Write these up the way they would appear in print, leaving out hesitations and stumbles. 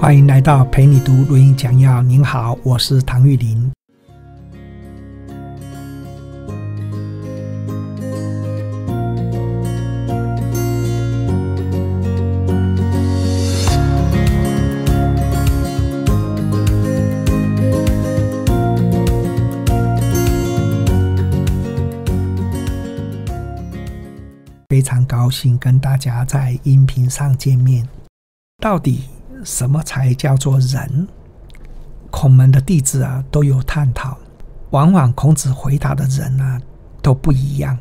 欢迎来到陪你读录音讲要。您好，我是唐玉林。非常高兴跟大家在音频上见面。到底什么才叫做仁？孔门的弟子都有探讨，往往孔子回答的仁都不一样，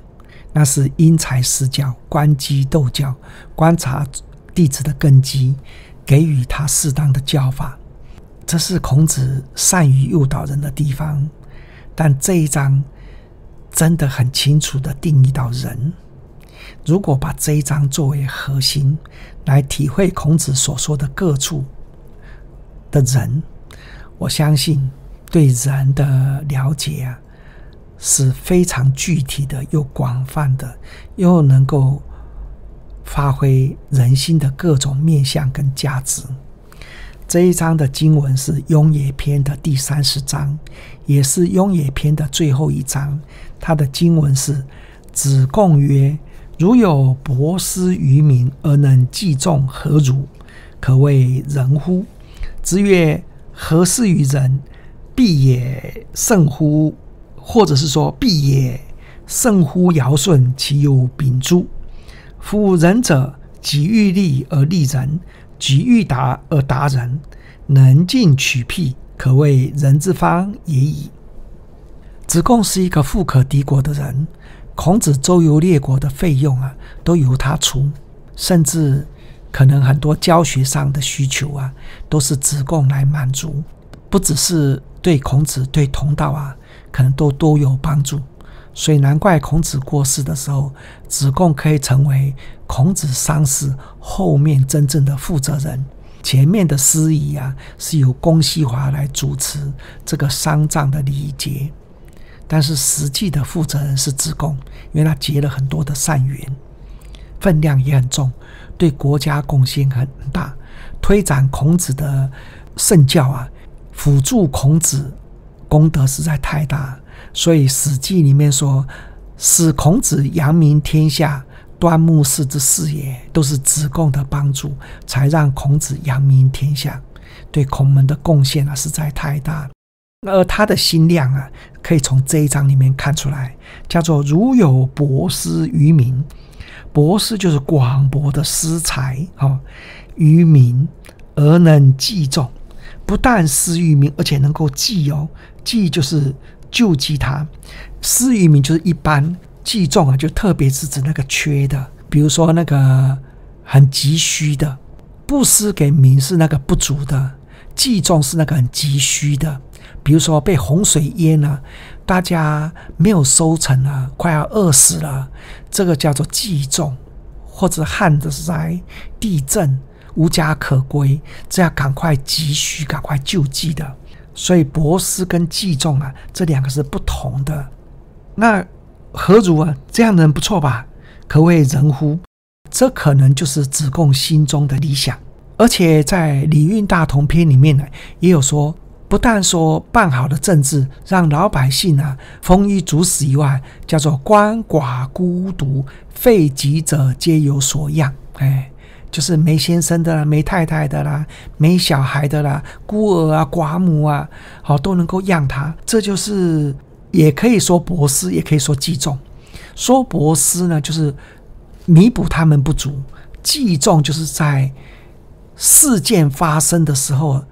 那是因材施教、观机斗教，观察弟子的根基，给予他适当的教法，这是孔子善于诱导人的地方。但这一章真的很清楚地定义到仁。如果把这一章作为核心来体会孔子所说的各处的仁，我相信对人的了解是非常具体的，又广泛的，又能够发挥人心的各种面向跟价值。这一章的经文是《雍也篇》的第30章，也是《雍也篇》的最后一章。它的经文是：子贡曰，如有博施于民而能济众，何如？可谓仁乎？子曰：何事于人？必也胜乎，或者是说，必也胜乎尧舜，其有秉诸？夫仁者，己欲立而立人，己欲达而达人，能进取辟，可谓人之方也已。子贡是一个富可敌国的人。孔子周游列国的费用都由他出，甚至可能很多教学上的需求都是子贡来满足。不只是对孔子，对同道可能都有帮助。所以难怪孔子过世的时候，子贡可以成为孔子丧事后面真正的负责人。前面的司仪是由公西华来主持这个丧葬的礼仪节。但是实际的负责人是子贡，因为他结了很多的善缘，分量也很重，对国家贡献很大，推展孔子的圣教辅助孔子，功德实在太大。所以《史记》里面说，使孔子扬名天下，端木氏之事也，都是子贡的帮助，才让孔子扬名天下，对孔门的贡献实在太大了。而他的心量可以从这一章里面看出来，叫做如有博施于民。博施就是广博的施财于民而能济众，不但施于民，而且能够济济就是救济他。施于民就是一般，济众就特别是指那个缺的，比如说那个很急需的。布施给民是那个不足的，济众是那个很急需的，比如说被洪水淹了，大家没有收成了，快要饿死了，这个叫做济众。或者旱灾、地震，无家可归，这要赶快急需，赶快救济的。所以博施跟济众这两个是不同的。那何如这样的人不错吧？可谓仁乎？这可能就是子贡心中的理想。而且在《礼运大同篇》里面也有说，不但说办好的政治，让老百姓丰衣足食以外，叫做鳏寡孤独废疾者皆有所养。就是没先生的啦，没太太的啦，没小孩的啦，孤儿寡母都能够养他。这就是也可以说博施，也可以说济众。说博施就是弥补他们不足；济众就是在事件发生的时候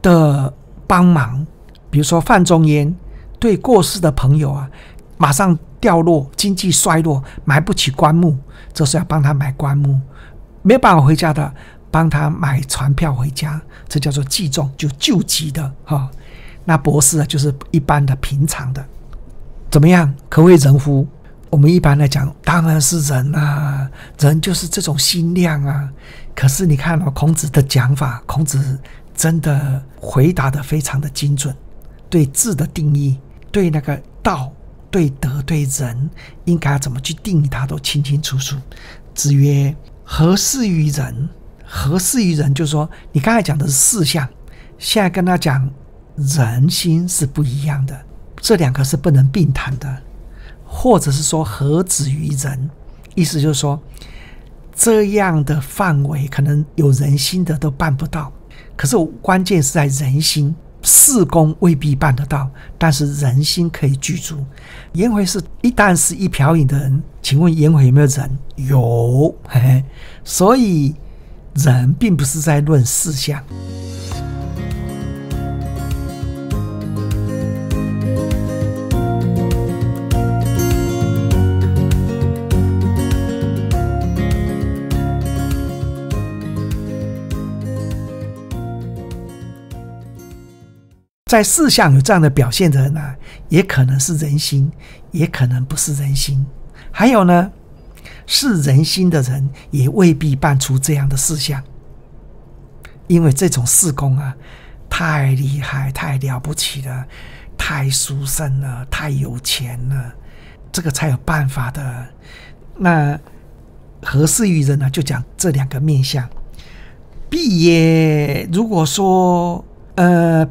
的帮忙，比如说范仲淹对过世的朋友马上掉落，经济衰落，买不起棺木，这是要帮他买棺木；没办法回家的，帮他买船票回家，这叫做济众，就救急的那博施就是一般的平常的。怎么样？可谓仁乎？我们一般来讲，当然是仁仁就是这种心量可是你看孔子的讲法，孔子真的回答得非常的精准，对智的定义，对那个道，对德，对仁应该怎么去定义，他都清清楚楚。子曰：何事于人？合适于人，就是说你刚才讲的是事项，现在跟他讲人心是不一样的，这两个是不能并谈的，或者是说何止于人，意思就是说这样的范围可能有人心的都办不到，可是关键是在人心，事功未必办得到，但是人心可以具足。颜回是一旦是一瓢饮的人，请问颜回有没有人？有，嘿嘿，所以人并不是在论事项。在事项有这样的表现的人啊，也可能是人心，也可能不是人心。还有呢，是人心的人也未必办出这样的事项，因为这种事功啊，太厉害、太了不起了，太殊胜了，太有钱了，这个才有办法的。那合适于人呢，就讲这两个面向。必也，如果说。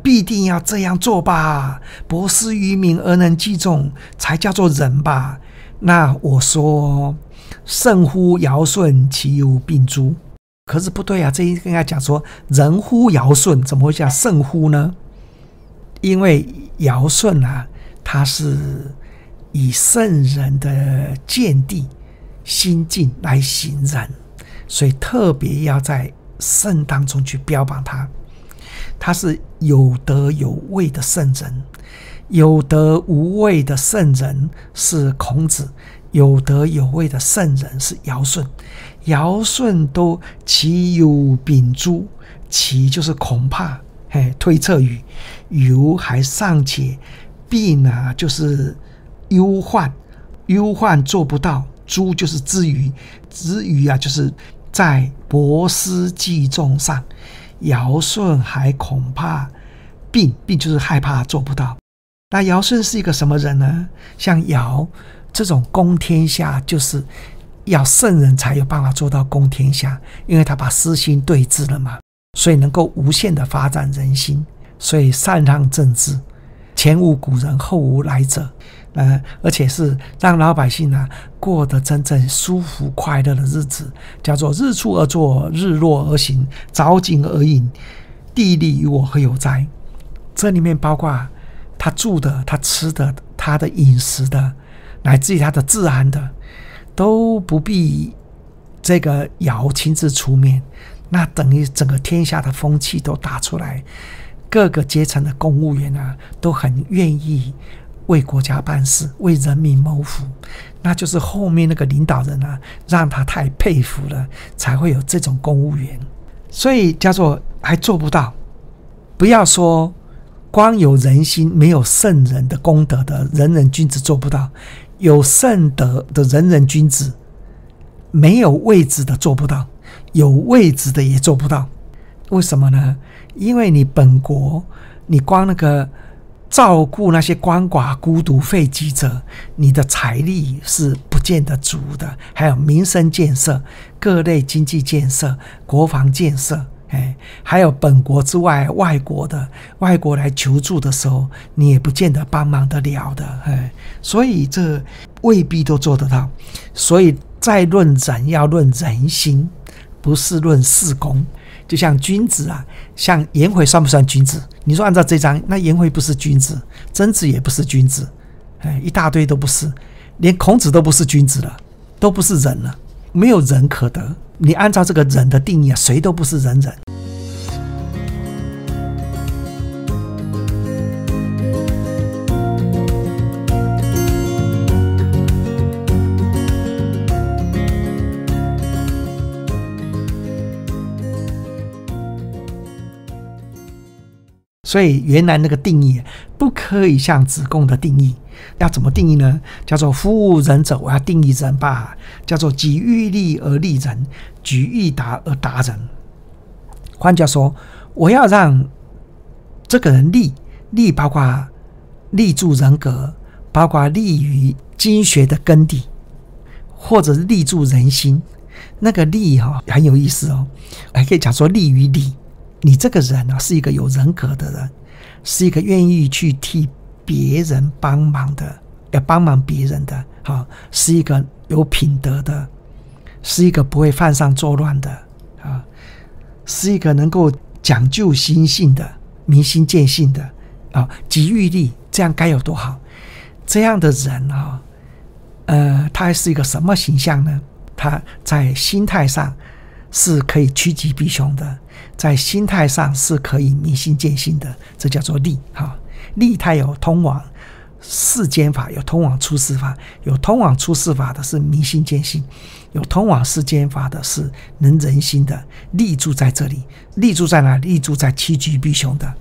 必定要这样做吧，博施于民而能济众，才叫做仁吧。那我说，圣乎尧舜，其由病诸。可是不对啊，这应该讲说人乎尧舜，怎么会讲圣乎呢？因为尧舜啊，他是以圣人的见地、心境来行仁，所以特别要在圣当中去标榜他。他是有德有位的圣人，有德无位的圣人是孔子，有德有位的圣人是尧舜。尧舜都其由秉诸，其就是恐怕，嘿，推测语，由还尚且，病啊就是忧患，忧患做不到，诸就是之于，之于啊就是在博施济众上。尧舜还恐怕病，病就是害怕做不到。那尧舜是一个什么人呢？像尧这种公天下，就是要圣人才有办法做到公天下，因为他把私心对峙了嘛，所以能够无限的发展人心。所以禅让政治，前无古人后无来者，而且是让老百姓啊过得真正舒服快乐的日子，叫做日出而作，日落而行，早景而饮，地利与我何有哉？这里面包括他住的、他吃的、他的饮食的，乃至于他的治安的，都不必这个尧亲自出面，那等于整个天下的风气都打出来，各个阶层的公务员啊都很愿意为国家办事，为人民谋福，那就是后面那个领导人啊，让他太佩服了，才会有这种公务员。所以叫做还做不到，不要说光有人心没有圣人的功德的人人君子做不到，有圣德的人人君子没有位置的做不到，有位置的也做不到。为什么呢？因为你本国，你光那个照顾那些鳏寡孤独废疾者，你的财力是不见得足的，还有民生建设、各类经济建设、国防建设，还有本国之外外国来求助的时候，你也不见得帮忙得了的，所以这未必都做得到。所以再论人要论人心，不是论事功。就像君子啊，像颜回算不算君子？你说按照这章，那颜回不是君子，曾子也不是君子，一大堆都不是，连孔子都不是君子了，都不是人了，没有人可得。你按照这个人的定义啊，谁都不是人人。所以原来那个定义不可以像子贡的定义，要怎么定义呢？叫做夫仁者，我要定义人吧，叫做己欲立而立人，己欲达而达人。换句话说，我要让这个人立，立包括立住人格，包括立于经学的根底，或者是立住人心，那个利哈很有意思哦，还可以讲说利于理。你这个人啊，是一个有人格的人，是一个愿意去替别人帮忙的，要帮忙别人的，好，是一个有品德的，是一个不会犯上作乱的啊，是一个能够讲究心性的、明心见性的啊，集欲力，这样该有多好！这样的人啊，他是一个什么形象呢？他在心态上是可以趋吉避凶的，在心态上是可以明心见性的，这叫做利哈。利它有通往世间法，有通往出世法，有通往出世法的是明心见性，有通往世间法的是能人心的。利住在这里，利住在哪？利住在趋吉避凶的，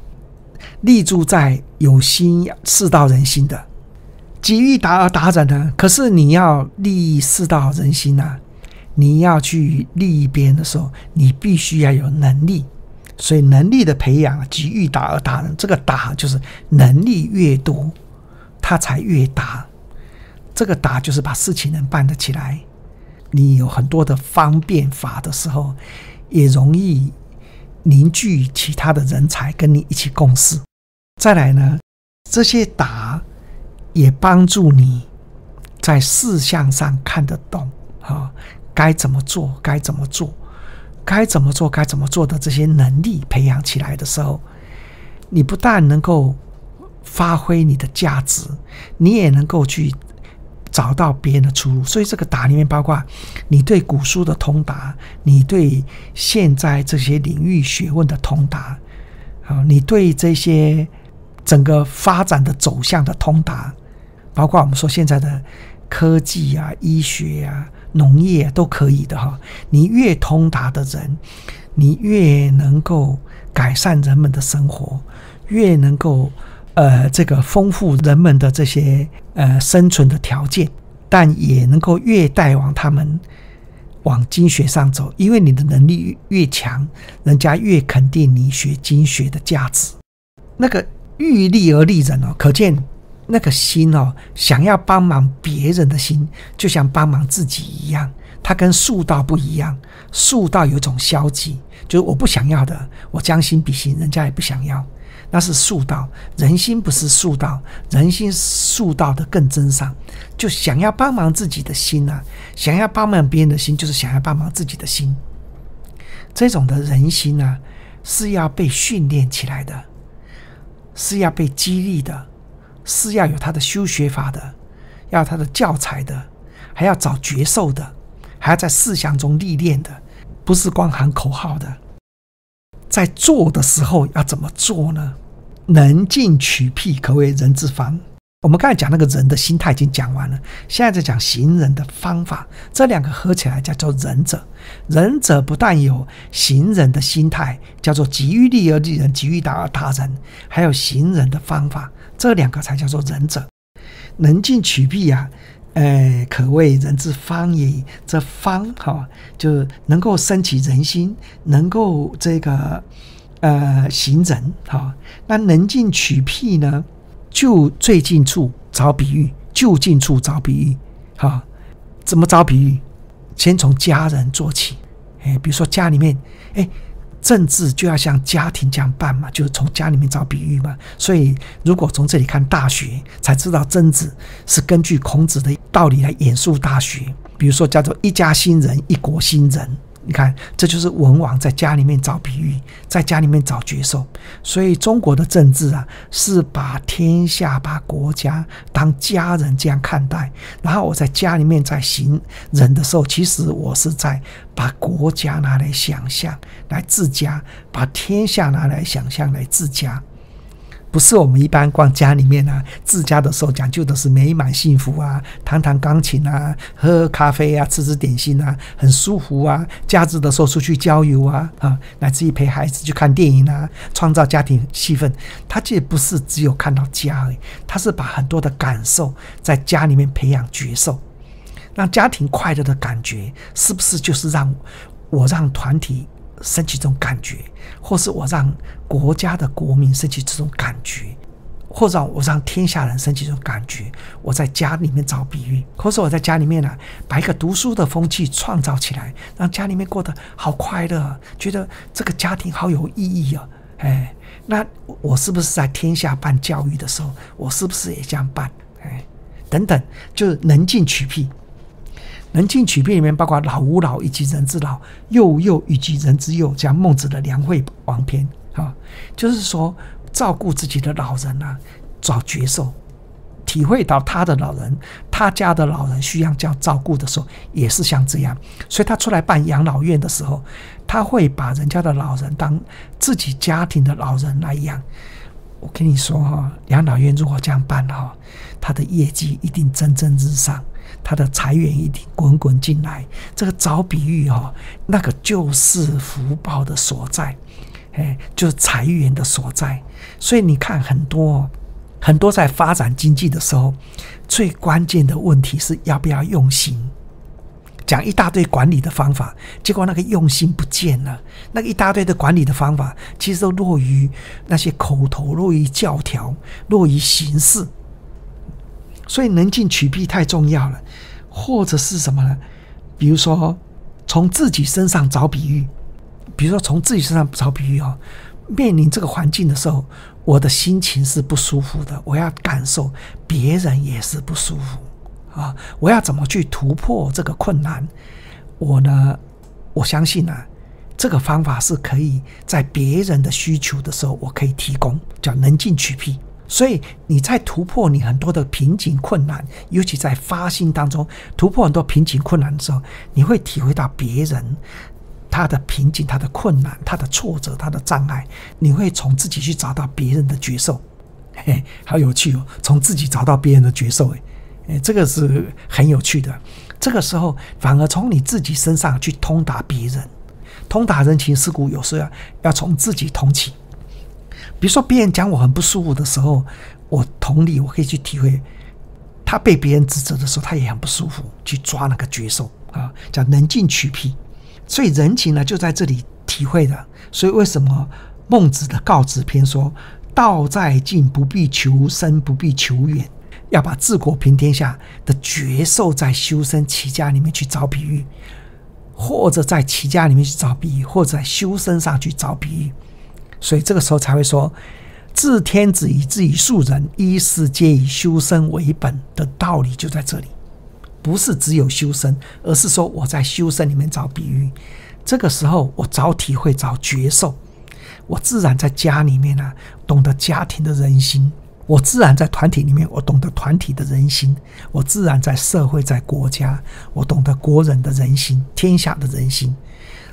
利住在有心世道人心的。急于达而达人呢？可是你要利世道人心啊，你要去利别人的时候，你必须要有能力。所以能力的培养，急于达而达人，这个达就是能力越多，他才越达。这个达就是把事情能办得起来。你有很多的方便法的时候，也容易凝聚其他的人才跟你一起共事。再来呢，这些达也帮助你在事项上看得懂啊，该怎么做，该怎么做，该怎么做，该怎么做的这些能力培养起来的时候，你不但能够发挥你的价值，你也能够去找到别人的出路。所以这个达里面包括你对古书的通达，你对现在这些领域学问的通达啊，你对这些整个发展的走向的通达。包括我们说现在的科技啊、医学啊、农业都可以的哈。你越通达的人，你越能够改善人们的生活，越能够这个丰富人们的这些生存的条件，但也能够越带往他们往经学上走，因为你的能力越强，人家越肯定你学经学的价值。那个欲利而利人哦，可见那个心哦，想要帮忙别人的心，就像帮忙自己一样。它跟术道不一样，术道有一种消极，就是我不想要的，我将心比心，人家也不想要，那是术道。人心不是术道，人心术道的更真上，就想要帮忙自己的心啊，想要帮忙别人的心，就是想要帮忙自己的心。这种的人心啊，是要被训练起来的，是要被激励的，是要有他的修学法的，要他的教材的，还要找觉受的，还要在思想中历练的，不是光喊口号的。在做的时候要怎么做呢？能进取辟，可谓人之方。我们刚才讲那个人的心态已经讲完了，现在在讲行人的方法，这两个合起来叫做仁者。仁者不但有行人的心态，叫做急于利而利人，急于达而达人，还有行人的方法，这两个才叫做仁者。能进取辟啊，可谓人之方也。这方哈，就能够升起人心，能够这个行人哈。那能进取辟呢？就最近处找比喻，就近处找比喻啊。怎么找比喻？先从家人做起，比如说家里面，政治就要像家庭这样办嘛，就是从家里面找比喻嘛。所以如果从这里看《大学》，才知道曾子是根据孔子的道理来演述《大学》，比如说叫做“一家兴仁，一国兴仁”。你看，这就是文王在家里面找比喻，在家里面找角色。所以中国的政治啊，是把天下、把国家当家人这样看待。然后我在家里面在行人的时候，其实我是在把国家拿来想象来治家，把天下拿来想象来治家。不是我们一般逛家里面啊，自家的时候讲究的是美满幸福啊，弹弹钢琴啊，喝喝咖啡啊，吃吃点心啊，很舒服啊。假日的时候出去郊游啊，乃至于陪孩子去看电影啊，创造家庭气氛。他这不是只有看到家而已，他是把很多的感受在家里面培养觉受，让家庭快乐的感觉，是不是就是让我让团体升起这种感觉，或是我让国家的国民升起这种感觉，或者我让天下人升起这种感觉。我在家里面找比喻，或者我在家里面呢、把一个读书的风气创造起来，让家里面过得好快乐，觉得这个家庭好有意义啊！哎，那我是不是在天下办教育的时候，我是不是也这样办？哎，等等，就是能进取辟。能进取辟里面包括老吾老以及人之老，幼幼以及人之幼，讲孟子的《梁惠王篇》啊，就是说。 照顾自己的老人啊，找角色，体会到他的老人，他家的老人需要这样照顾的时候，也是像这样。所以他出来办养老院的时候，他会把人家的老人当自己家庭的老人来养。我跟你说哈、养老院如果这样办哈、他的业绩一定蒸蒸日上，他的财源一定滚滚进来。这个找比喻哈、那个就是福报的所在。 哎，就是财源的所在，所以你看很多在发展经济的时候，最关键的问题是要不要用心。讲一大堆管理的方法，结果那个用心不见了。那一大堆的管理的方法，其实都落于那些口头，落于教条，落于形式。所以能进取辟太重要了，或者是什么呢？比如说，从自己身上找比喻。 比如说，从自己身上找比喻啊，面临这个环境的时候，我的心情是不舒服的。我要感受别人也是不舒服啊。我要怎么去突破这个困难？我呢，我相信啊，这个方法是可以在别人的需求的时候，我可以提供，叫能进取辟。所以你在突破你很多的瓶颈困难，尤其在发心当中突破很多瓶颈困难的时候，你会体会到别人。 他的瓶颈、他的困难、他的挫折、他的障碍，你会从自己去找到别人的角色，嘿，好有趣哦！从自己找到别人的角色，哎，这个是很有趣的。这个时候，反而从你自己身上去通达别人，通达人情世故，有时候要从自己通起。比如说，别人讲我很不舒服的时候，我同理，我可以去体会他被别人指责的时候，他也很不舒服，去抓那个角色啊，叫能进取辟。 所以人情呢，就在这里体会的。所以为什么孟子的《告子篇》说“道在近，不必求深，不必求远”，要把治国平天下的角色在修身齐家里面去找比喻，或者在齐家里面去找比喻，或者在修身上去找比喻。所以这个时候才会说“治天子以至于庶人，衣食皆以修身为本”的道理就在这里。 不是只有修身，而是说我在修身里面找比喻。这个时候，我找体会，找觉受，我自然在家里面呢、懂得家庭的人心；我自然在团体里面，我懂得团体的人心；我自然在社会、在国家，我懂得国人的人心、天下的人心。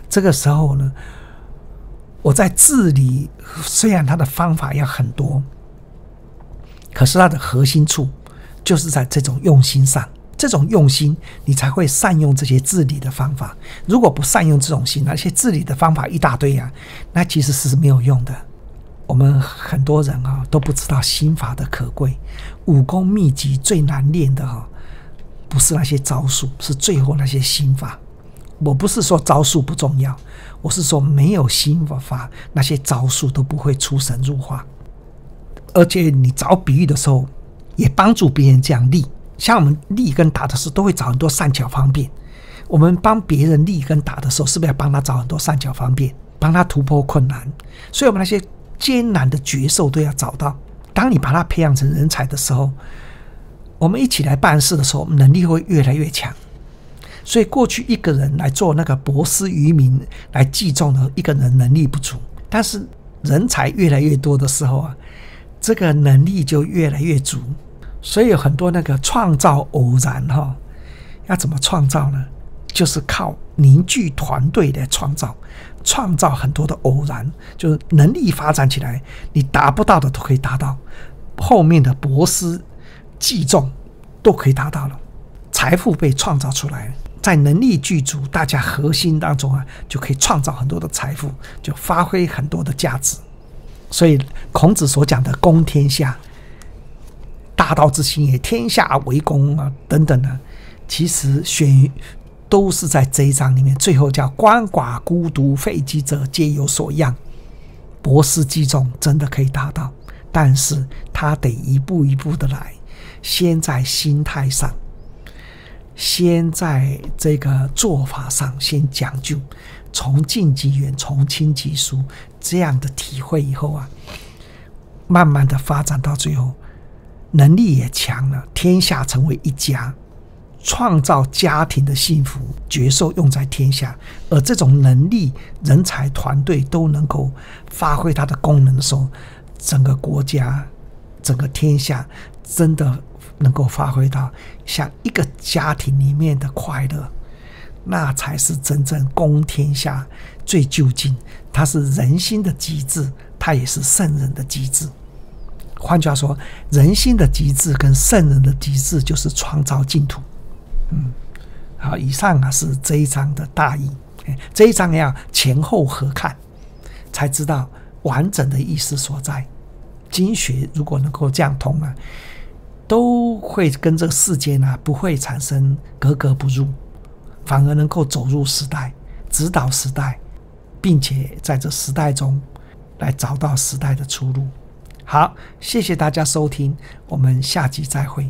这个时候呢，我在治理，虽然它的方法要很多，可是它的核心处就是在这种用心上。 这种用心，你才会善用这些治理的方法。如果不善用这种心，那些治理的方法一大堆啊，那其实是没有用的。我们很多人啊都不知道心法的可贵，武功秘籍最难练的哈、不是那些招数，是最后那些心法。我不是说招数不重要，我是说没有心法，那些招数都不会出神入化。而且你找比喻的时候，也帮助别人这样立。 像我们立跟打的时候，都会找很多善巧方便。我们帮别人立跟打的时候，是不是要帮他找很多善巧方便，帮他突破困难？所以，我们那些艰难的角色都要找到。当你把他培养成人才的时候，我们一起来办事的时候，我们能力会越来越强。所以，过去一个人来做那个博施于民来济众的一个人能力不足，但是人才越来越多的时候啊，这个能力就越来越足。 所以有很多那个创造偶然哈，要怎么创造呢？就是靠凝聚团队来创造，创造很多的偶然，就是能力发展起来，你达不到的都可以达到，后面的博施济众都可以达到了，财富被创造出来，在能力具足，大家核心当中啊，就可以创造很多的财富，就发挥很多的价值。所以孔子所讲的“公天下”。 大道之心也，天下为公啊，等等啊，其实都是在这一章里面。最后叫鳏寡孤独废疾者皆有所养，博施济众真的可以达到，但是他得一步一步的来，先在心态上，先在这个做法上先讲究，从近及远，从轻及疏，这样的体会以后啊，慢慢的发展到最后，能力也强了，天下成为一家。创造家庭的幸福，绝受用在天下。而这种能力、人才、团队都能够发挥它的功能的时候，整个国家、整个天下真的能够发挥到像一个家庭里面的快乐，那才是真正公天下最究竟。它是人心的极致，它也是圣人的极致。换句话说，人心的极致跟圣人的极致就是创造净土。好，以上啊是这一章的大意。这一章要前后合看，才知道完整的意思所在。经学如果能够这样通啊，都会跟这个世间啊不会产生格格不入，反而能够走入时代，指导时代，并且在这时代中来找到时代的出路。好，谢谢大家收听，我们下集再会。